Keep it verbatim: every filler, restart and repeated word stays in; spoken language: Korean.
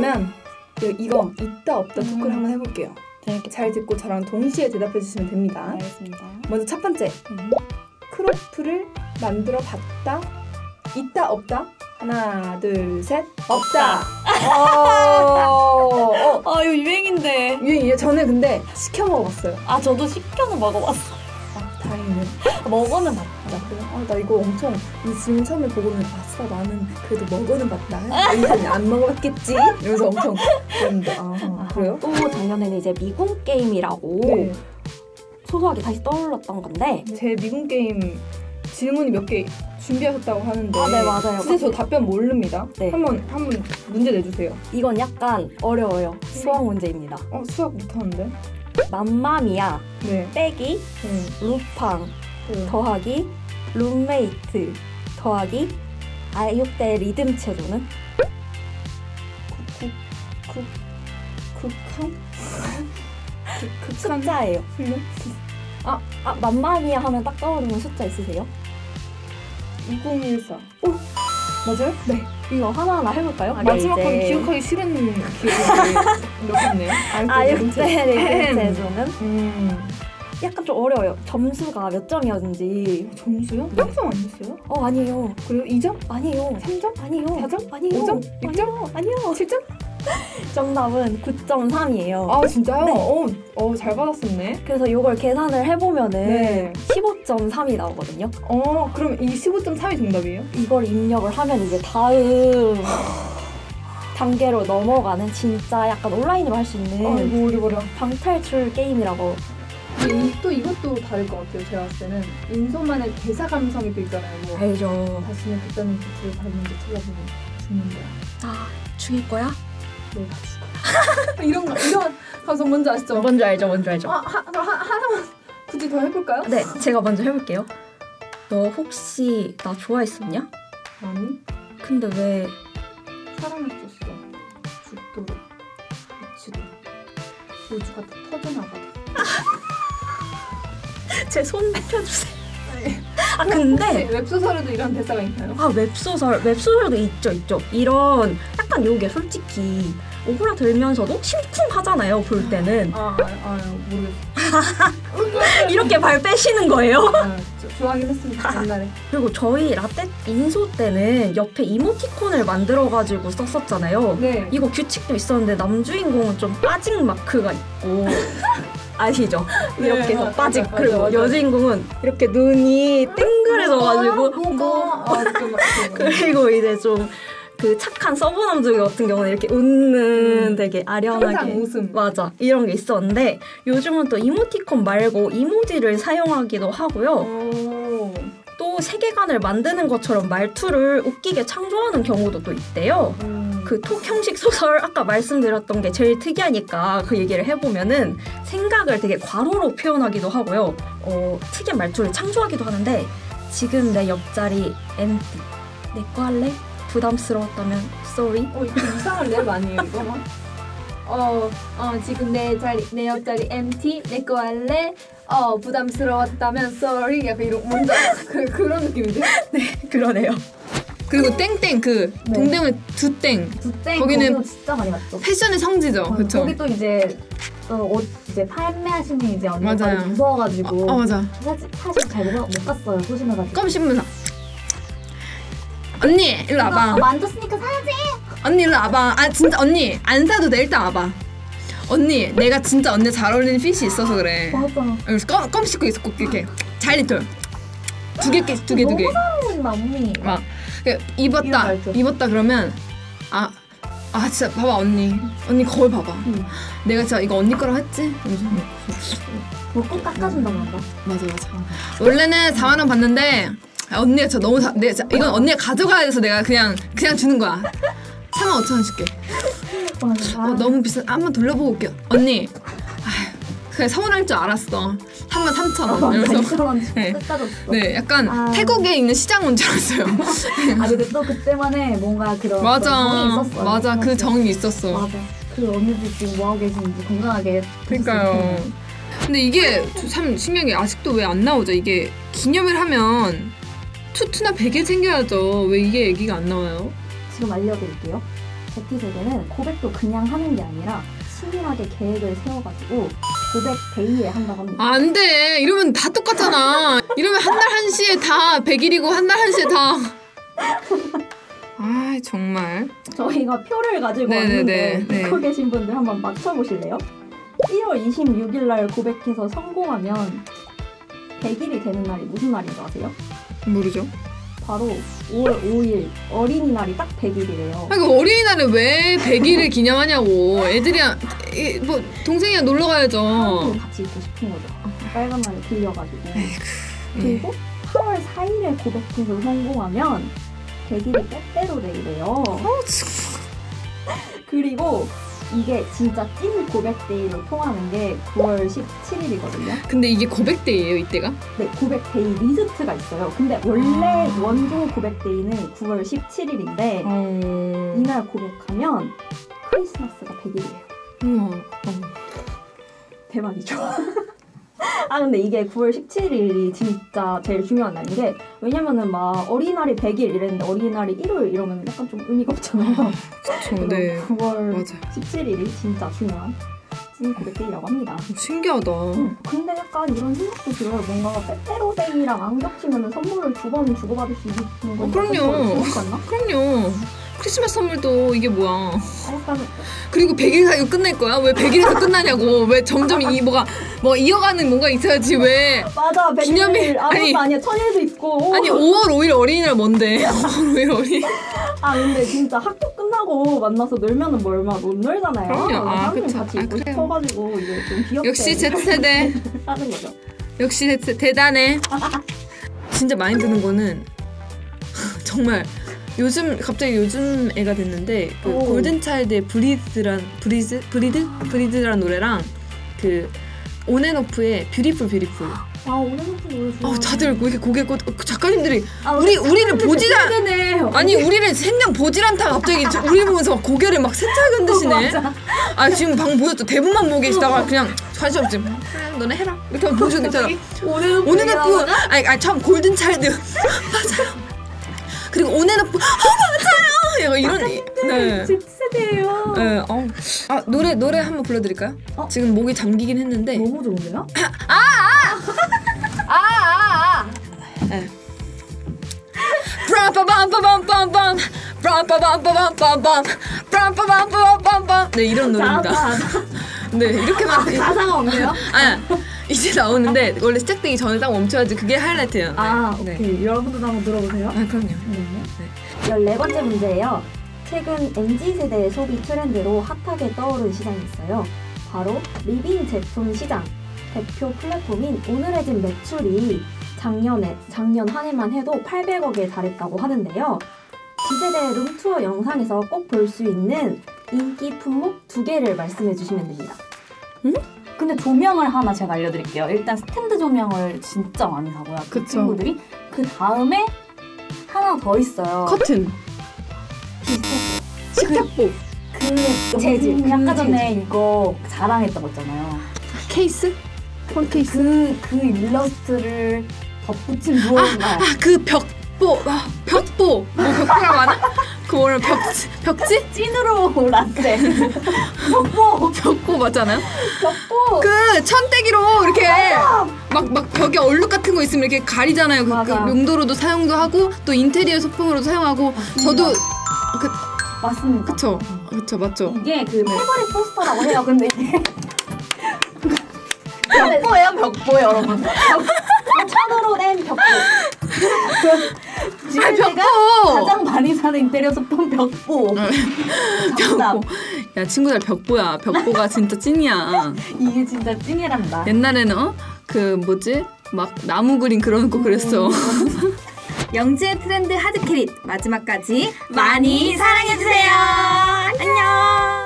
그러면 이거 있다 없다 음. 토크를 한번 해볼게요. 재밌겠다. 잘 듣고 저랑 동시에 대답해 주시면 됩니다. 알겠습니다. 먼저 첫 번째. 음. 크로플을 만들어 봤다. 있다 없다. 하나 둘 셋. 없다. 어, 어. 아 이거 유행인데. 유행이에요. 저는 근데 시켜 먹었어요. 아 저도 시켜서 먹어봤어요. 아 다행이네. 먹어는 봤다. 아, 나 이거 엄청 이 지금 처음에 보고는 아싸 나는 그래도 먹어는 봤다. 인생이 안 먹어봤겠지. 이러면서 엄청 그런데. 아, 아, 그래요? 또 작년에는 이제 미궁 게임이라고 네. 소소하게 다시 떠올랐던 건데 제 미궁 게임. 질문이 몇 개 준비하셨다고 하는데 아, 네, 맞아요. 진짜 저 답변 모릅니다. 네. 한번 한번 문제 내주세요. 이건 약간 어려워요. 수학 문제입니다. 어 수학 못하는데? 맘마미아 네. 빼기 음. 루팡 음. 더하기 룸메이트 더하기 아육대 리듬 체조는? 극한? 극한? 숫자예요. 아, 아, 맘마미아 하면 딱 떠오르는 숫자 있으세요? 이공일사. 오! 맞아요? 네. 이거 하나하나 해볼까요? 아, 마지막 건 이제... 기억하기 싫은 기억이 이렇겠네요. 아육대 리듬 제조는? 음. 약간 좀 어려워요. 점수가 몇 점이었는지. 어, 점수요? 영 점 아니었어요? 어, 아니에요. 그래요? 이 점? 아니에요. 삼 점? 아니에요. 사 점? 아니에요. 오 점? 육 점? 아니요. 칠 점? 정답은 구점 삼이에요. 아 진짜요? 네. 어, 어, 잘 받았었네. 그래서 이걸 계산을 해보면은 네. 십오점 삼이 나오거든요. 어, 그럼 이 십오점 삼이 정답이에요? 이걸 입력을 하면 이제 다음 단계로 넘어가는 진짜 약간 온라인으로 할 수 있는 아이고, 어려워라. 방탈출 게임이라고. 이, 또 이것도 다를 것 같아요. 제가 봤을 때는 인소만의 대사 감성이 또 있잖아요. 뭐. 알죠. 다시는 그딴 빛을 받는데 찾아보면 죽는다. 아, 죽일 거야? 내가 죽어. 이런 거, 이런 감성 뭔지 아시죠? 뭔지 알죠, 뭔지 알죠. 아, 하, 하, 하나만 굳이 더 해볼까요? 네, 제가 먼저 해볼게요. 너 혹시 나 좋아했었냐? 아니. 근데 왜? 사랑했었어. 죽도록, 미치도록, 우주가 터져나가도록. 제 손 펴주세요. 아 근데 웹소설에도 이런 대사가 있나요? 아 웹소설 웹소설도 있죠 있죠. 이런 약간 요게 솔직히 오그라 들면서도 심쿵하잖아요 볼 때는. 아, 아, 아 모르겠어요. 이렇게 발 빼시는 거예요? 아, 저, 좋아하긴 했습니다 옛날에. 그리고 저희 라떼 인소 때는 옆에 이모티콘을 만들어가지고 썼었잖아요. 네. 이거 규칙도 있었는데 남주인공은 좀 빠진 마크가 있고. 아시죠? 이렇게 네, 빠지 맞아, 그리고 맞아, 맞아. 여주인공은 이렇게 눈이 땡그래져가지고 아, 아, 그리고 이제 좀 그 착한 서브 남주 같은 경우는 이렇게 웃는 음, 되게 아련하게 웃음. 맞아 이런 게 있었는데 요즘은 또 이모티콘 말고 이모지를 사용하기도 하고요. 오. 또 세계관을 만드는 것처럼 말투를 웃기게 창조하는 경우도 또 있대요. 음. 그 톡 형식 소설 아까 말씀드렸던 게 제일 특이하니까 그 얘기를 해보면은 생각을 되게 괄호로 표현하기도 하고요. 어, 특이한 말투를 창조하기도 하는데 지금 내 옆자리 엠티 내 거 할래? 부담스러웠다면 sorry. 어 이거 이상한 랩 아니에요 이거? 어, 어 지금 내 자리 내 옆자리 엠티 내 거 할래? 어 부담스러웠다면 sorry. 약간 이런 뭔가 그, 그런 느낌인데? 네 그러네요. 그리고 땡땡 그 네. 동대문 두땡 두땡 거기는 진짜 많이 봤죠. 패션의 성지죠. 어, 그렇죠. 거기 또 이제 어, 옷 이제 팔매하시는 이제 언니가 무서워가지고 어, 어, 맞아. 사실, 사실 잘 못 갔어요. 소심해가지고. 껌신문사 언니 일로 와봐. 만졌으니까 사야지. 언니 일로 와봐. 아 진짜 언니 안 사도 돼 일단 와봐. 언니 내가 진짜 언니 잘 어울리는 핏이 있어서 그래. 맞아. 여기서 껌, 껌 씹고 있었고 이렇게 잘리톨 두 개씩 두 개 두 개. 너무 잘 어울린다 언니. 막 입었다 입었다 그러면 아, 아 진짜 봐봐 언니 언니 거울 봐봐. 응. 내가 진짜 이거 언니 거라고 했지? 뭐 꼭 깎아준단 말이야. 맞아 맞아. 원래는 사만 원 받는데 언니가 진짜 너무 사, 내, 진짜 이건 언니가 가져가야 돼서 내가 그냥 그냥 주는 거야. 사만 오천 원 줄게. 어, 너무 비싸. 한번 돌려보고 올게요. 언니 그냥 서운할 줄 알았어. 삼만 삼천 원. 이러면서 네. 네, 약간 아... 태국에 있는 시장 온 줄 알았어요. 아 근데 또 그때만에 뭔가 그런 맞아. 정이 있었어요. 맞아, 그 정이 있었어. 맞아. 그 언니들 지금 뭐하고 계시는지 건강하게. 그러니까요. 근데 이게 참 신기한 게 아직도 왜 안 나오죠? 이게 기념일 하면 투투나 베개 챙겨야죠. 왜 이게 얘기가 안 나와요? 지금 알려드릴게요. 제트 세대는 고백도 그냥 하는 게 아니라 치밀하게 계획을 세워가지고 고백 데이에 한다고 합니다. 안 돼! 이러면 다 똑같잖아! 이러면 한 달 한 시에 다 백 일이고 한 달 한 시에 다... 아 정말... 저희가 표를 가지고 네네네, 왔는데 듣고 네. 계신 분들 한번 맞춰보실래요? 일월 이십육일날 고백해서 성공하면 백 일이 되는 날이 무슨 날인 줄 아세요? 모르죠. 바로 오월 오일 어린이날이 딱 백 일이래요. 아니, 그 어린이날을 왜 백 일을 기념하냐고. 애들이랑 뭐 동생이랑 놀러 가야죠. 같이 있고 싶은 거죠. 빨간 날에 들려가지고. 에이구, 그리고 예. 팔월 사일에 고백해서 성공하면 백 일이 빼빼로 데이래요. 그리고 이게 진짜 찐 고백데이로 통하는 게 구월 십칠일이거든요. 근데 이게 고백데이예요, 이때가? 네, 고백데이 리스트가 있어요. 근데 원래 아... 원조 고백데이는 구월 십칠일인데 음... 이날 고백하면 크리스마스가 백 일이에요. 음... 음. 대박이죠. 아 근데 이게 구월 십칠일이 진짜 제일 중요한 날인 게 왜냐면은 막 어린이날이 백 일 이랬는데 어린이날이 일요일 이러면 약간 좀 의미가 없잖아요. 그쵸, 네. 구월 십칠일이 진짜 중요한 찐 고백데이라고 합니다. 신기하다. 응. 근데 약간 이런 생각도 들어요. 뭔가 빼빼로데이랑 안 겹치면 선물을 두 번 주고받을 수 있는 건 어, 그럼요. 그럼요. 크리스마스 선물도 이게 뭐야. 그리고 백 일 사이로 끝낼 거야? 왜 백 일에서 끝나냐고. 왜 점점 이 뭐가 뭐 이어가는 뭔가 있어야지 왜. 맞아. 백 일 기념일, 아니, 아니야. 천일도 있고. 아니 오월 오일 어린이날 뭔데. 오월 오일 어린이. 아 근데 진짜 학교 끝나고 만나서 놀면은 뭐 얼마 못 놀잖아요. 그럼요. 아 그쵸. 같이 있고 아, 싶어가지고 이제 좀 귀엽게. 역시 Z세대. 하는 거죠. 역시 Z세대 대단해. 진짜 많이 드는 거는 정말 요즘 갑자기 요즘 애가 됐는데 그 골든차일드의 브리드란 브리즈 브리드 브리드란 노래랑 그 온앤오프의 뷰티풀 뷰티풀. 아 온앤오프 노래 좋아. 아 다들 왜 이렇게 고개 꼬 작가님들이 아, 우리 우리를 보지라 아니 우리를 생냥 보지란타 갑자기 우리 보면서 막 고개를 막 세차게 흔드시네. 어, 아 지금 방금 보셨죠? 대본만 보고 계시다가 그냥 관심 없지. 그냥 너네 해라 이렇게 하면 보셔도 괜찮아. 온앤오프 아니 아니 참 골든차일드 맞아요. 그리고 온앤오프 어, 맞아요! 이런 네. 제트세대예요. 네. 어. 아, 노래 노래 한번 불러 드릴까요? 어? 지금 목이 잠기긴 했는데. 너무 좋은데요? 아! 아! 아! 아! 예. 브람빠밤빠밤빰빰. 브람빠밤빠밤빰빰. 브람빠밤빠밤빰빰. 네, 이런 노래입니다. 네, 이렇게만 아, 가사가 없네요? 아. 이제 나오는데 원래 시작되기 전에 딱 멈춰야지 그게 하이라이트예요. 아 네. 오케이 네. 여러분들도 한번 들어보세요. 아 그럼요. 네. 열네 번째 문제예요. 최근 엠지 세대의 소비 트렌드로 핫하게 떠오른 시장이 있어요. 바로 리빙 제품 시장. 대표 플랫폼인 오늘의 집 매출이 작년에, 작년 한 해만 해도 팔백억에 달했다고 하는데요. 지 세대의 룸투어 영상에서 꼭 볼 수 있는 인기 품목 두 개를 말씀해 주시면 됩니다. 응? 근데 조명을 하나 제가 알려드릴게요. 일단 스탠드 조명을 진짜 많이 사고요. 그 그쵸. 친구들이 그 다음에 하나 더 있어요. 커튼 비슷했어요. 식탁보 그 재질 그, 약간 전에 이거 자랑했던 거 있잖아요. 케이스? 폰 케이스? 그, 그 일러스트를 덧붙인 무언가 아, 아, 그 벽보! 아, 벽보! 뭐 벽보라고 하나? 그 뭐라 벽, 벽지? 찐으로 라떼 벽보! 벽보 맞잖아요? 벽보! 그 천떼기로 이렇게 막, 막 벽에 얼룩 같은 거 있으면 이렇게 가리잖아요. 그, 그 용도로도 사용도 하고 또 인테리어 소품으로도 사용하고 맞습니다. 저도 그, 맞습니다. 그쵸? 그쵸 맞죠? 이게 그 패거리 포스터라고 해요. 근데 이게 벽보예요 벽보 여러분. 벽, 천으로 낸 벽보. 지금 가장 많이 사는 인테리어 소품 벽보. 벽보. 야 친구들 벽보야. 벽보가 진짜 찐이야. 이게 진짜 찐이란다. 옛날에는 어? 그 뭐지? 막 나무 그림 그려놓고 그랬어. 영지의 트렌드 하드캐릿 마지막까지 많이 사랑해주세요. 안녕.